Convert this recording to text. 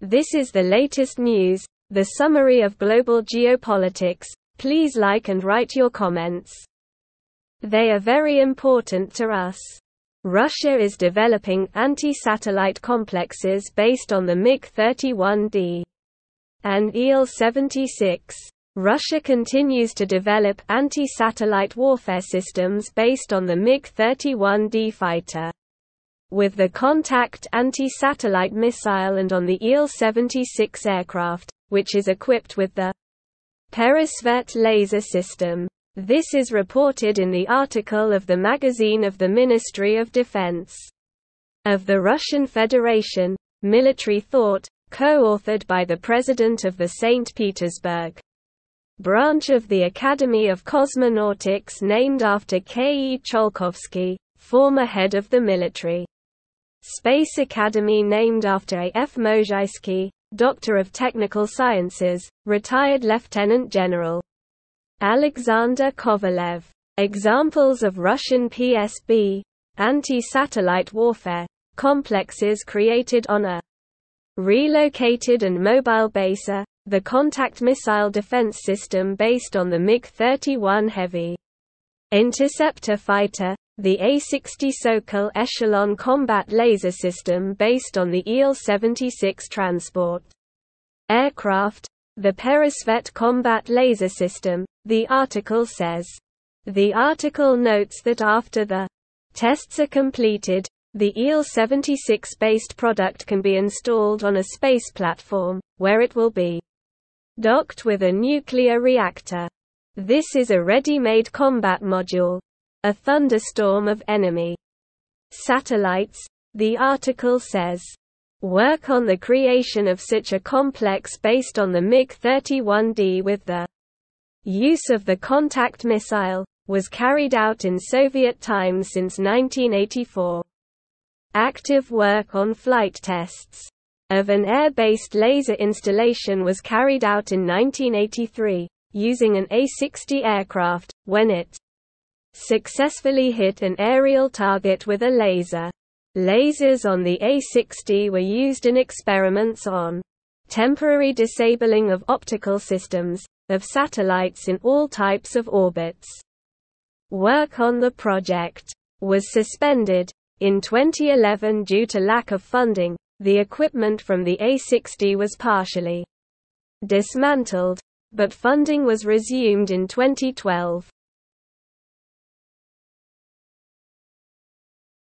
This is the latest news, the summary of global geopolitics. Please like and write your comments. They are very important to us. Russia is developing anti-satellite complexes based on the MiG-31D and IL-76. Russia continues to develop anti-satellite warfare systems based on the MiG-31D fighter, with the Kontakt anti-satellite missile and on the IL-76 aircraft, which is equipped with the Peresvet laser system. This is reported in the article of the magazine of the Ministry of Defense of the Russian Federation, Military Thought, co-authored by the president of the St. Petersburg branch of the Academy of Cosmonautics, named after K.E. Cholkovsky, former head of the military. Space Academy, named after A.F. Mozhaysky, Doctor of Technical Sciences, retired Lieutenant General Alexander Kovalev. Examples of Russian PSB, anti-satellite warfare, complexes created on a relocated and mobile base are the Kontakt missile defense system based on the MiG-31 heavy interceptor fighter, the A60 Sokol Echelon combat laser system based on the IL-76 transport aircraft, the Peresvet combat laser system, the article says. The article notes that after the tests are completed, the IL-76-based product can be installed on a space platform, where it will be docked with a nuclear reactor. This is a ready-made combat module. A thunderstorm of enemy satellites, the article says. Work on the creation of such a complex based on the MiG-31D with the use of the Kontakt missile was carried out in Soviet times since 1984. Active work on flight tests of an air-based laser installation was carried out in 1983, using an A60 aircraft, when it successfully hit an aerial target with a laser. Lasers on the A60 were used in experiments on temporary disabling of optical systems of satellites in all types of orbits. Work on the project was suspended in 2011 due to lack of funding. The equipment from the A60 was partially dismantled, but funding was resumed in 2012.